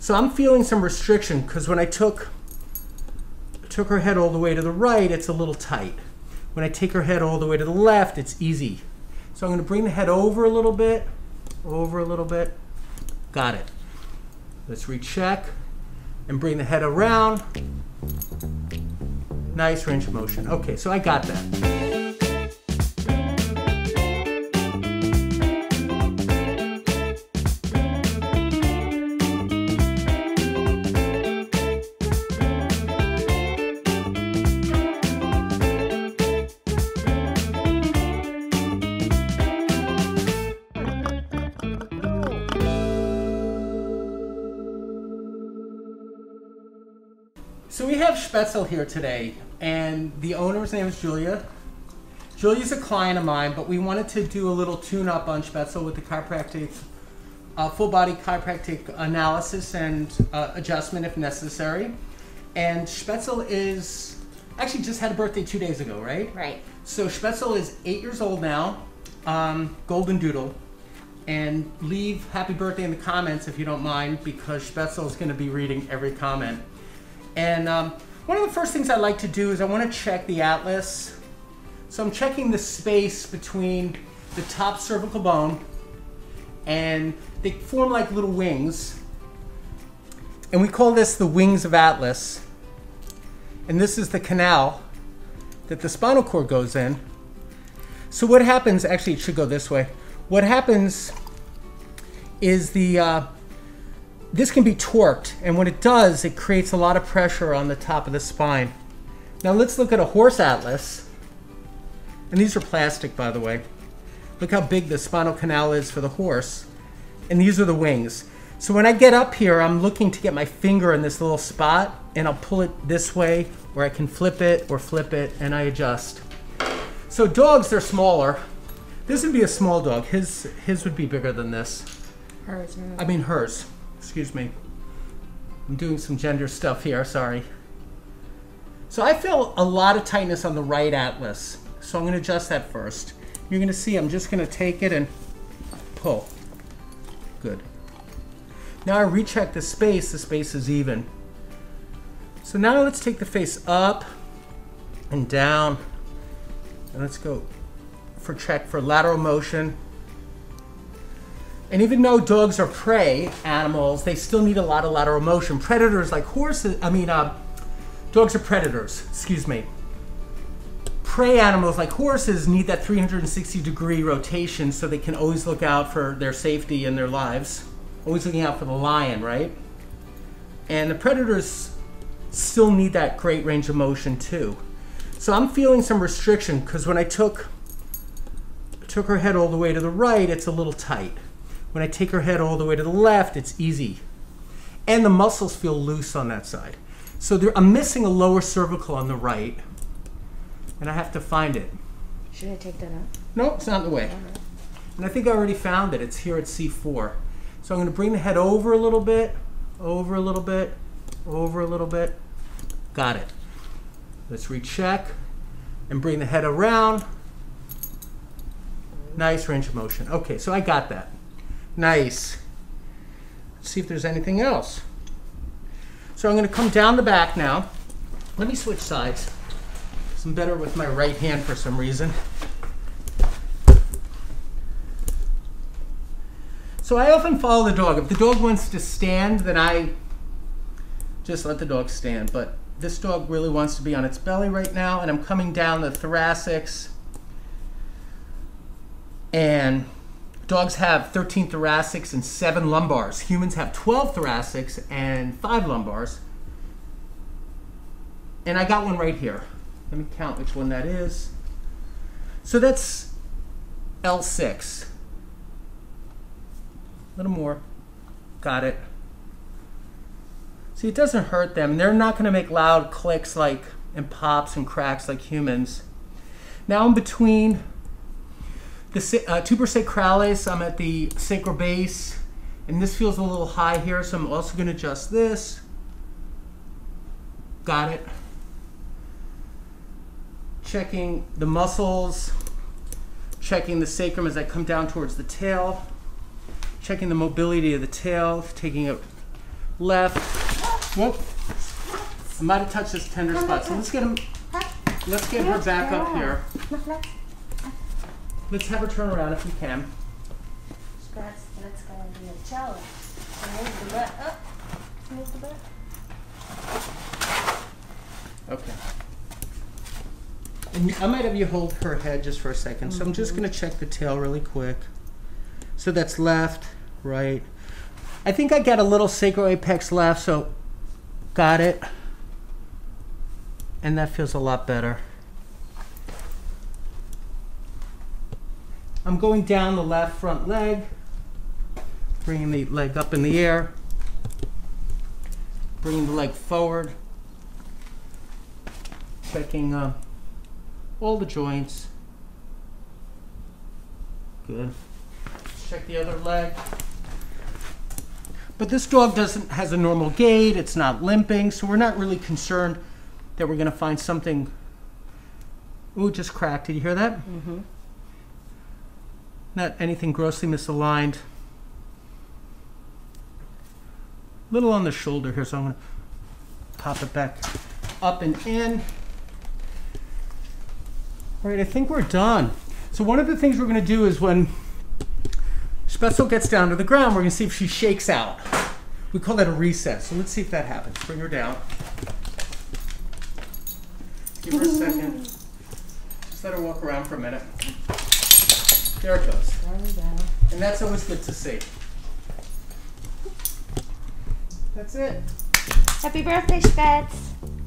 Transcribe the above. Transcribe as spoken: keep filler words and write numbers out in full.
So I'm feeling some restriction because when I took, took her head all the way to the right, it's a little tight. When I take her head all the way to the left, it's easy. So I'm going to bring the head over a little bit, over a little bit. Got it. Let's recheck and bring the head around. Nice range of motion. Okay, so I got that. So we have Spätzle here today, and the owner's name is Julia. Julia's a client of mine, but we wanted to do a little tune-up on Spätzle with the chiropractic, uh, full-body chiropractic analysis and uh, adjustment if necessary. And Spätzle is, actually just had a birthday two days ago, right? Right. So Spätzle is eight years old now, um, Golden Doodle. And leave happy birthday in the comments if you don't mind, because Spätzle is going to be reading every comment. And um, one of the first things I like to do is I want to check the atlas. So I'm checking the space between the top cervical bone, and they form like little wings. And we call this the wings of Atlas. And this is the canal that the spinal cord goes in. So what happens, actually it should go this way. What happens is the, uh, this can be torqued, and when it does, it creates a lot of pressure on the top of the spine. Now let's look at a horse atlas. And these are plastic, by the way. Look how big the spinal canal is for the horse. And these are the wings. So when I get up here, I'm looking to get my finger in this little spot, and I'll pull it this way, or I can flip it or flip it, and I adjust. So dogs, they're smaller. This would be a small dog. His, his would be bigger than this. Hers. I mean hers. Excuse me, I'm doing some gender stuff here, sorry. So I feel a lot of tightness on the right atlas, so I'm going to adjust that first. You're going to see I'm just going to take it and pull. Good. Now I recheck the space, the space is even. So now let's take the face up and down, and let's go for check for lateral motion. And even though dogs are prey animals, they still need a lot of lateral motion. Predators like horses, I mean, uh, dogs are predators, excuse me. Prey animals like horses need that three hundred sixty degree rotation so they can always look out for their safety and their lives. Always looking out for the lion, right? And the predators still need that great range of motion too. So I'm feeling some restriction because when I took, took her head all the way to the right, it's a little tight. When I take her head all the way to the left, it's easy. And the muscles feel loose on that side. So I'm missing a lower cervical on the right, and I have to find it. Should I take that out? No, it's not in the way. Right. And I think I already found it. It's here at C four. So I'm going to bring the head over a little bit, over a little bit, over a little bit. Got it. Let's recheck and bring the head around. Nice range of motion. Okay, so I got that. Nice. Let's see if there's anything else. So I'm going to come down the back now. Let me switch sides. I'm better with my right hand for some reason. So I often follow the dog. If the dog wants to stand, then I just let the dog stand. But this dog really wants to be on its belly right now, and I'm coming down the thoracics. And dogs have thirteen thoracics and seven lumbars. Humans have twelve thoracics and five lumbars. And I got one right here. Let me count which one that is. So that's L six. A little more. Got it. See, it doesn't hurt them. They're not going to make loud clicks like and pops and cracks like humans. Now in between the uh, tuber sacralis, I'm at the sacral base, and this feels a little high here, so I'm also going to adjust this. Got it. Checking the muscles, checking the sacrum as I come down towards the tail, checking the mobility of the tail, taking it left. Whoop. I might have touched this tender spot. So let's get him. Let's get her back up here. Let's have her turn around if we can. That's, that's going to be a challenge. So move the butt up. Move the butt. Okay. And I might have you hold her head just for a second. Mm-hmm. So I'm just going to check the tail really quick. So that's left, right. I think I got a little sacral apex left, so got it. And that feels a lot better. I'm going down the left front leg, bringing the leg up in the air, bringing the leg forward, checking uh, all the joints. Good. Check the other leg. But this dog doesn't has a normal gait. It's not limping, so we're not really concerned that we're going to find something. Ooh, just cracked. Did you hear that? Mm-hmm. Not anything grossly misaligned. A little on the shoulder here, so I'm going to pop it back up and in. All right, I think we're done. So one of the things we're going to do is when Spätzle gets down to the ground, we're going to see if she shakes out. We call that a reset. So let's see if that happens. Bring her down. Give her a second. Just let her walk around for a minute. There it goes. There we go. And that's always good to see. That's it. Happy birthday, Spätz.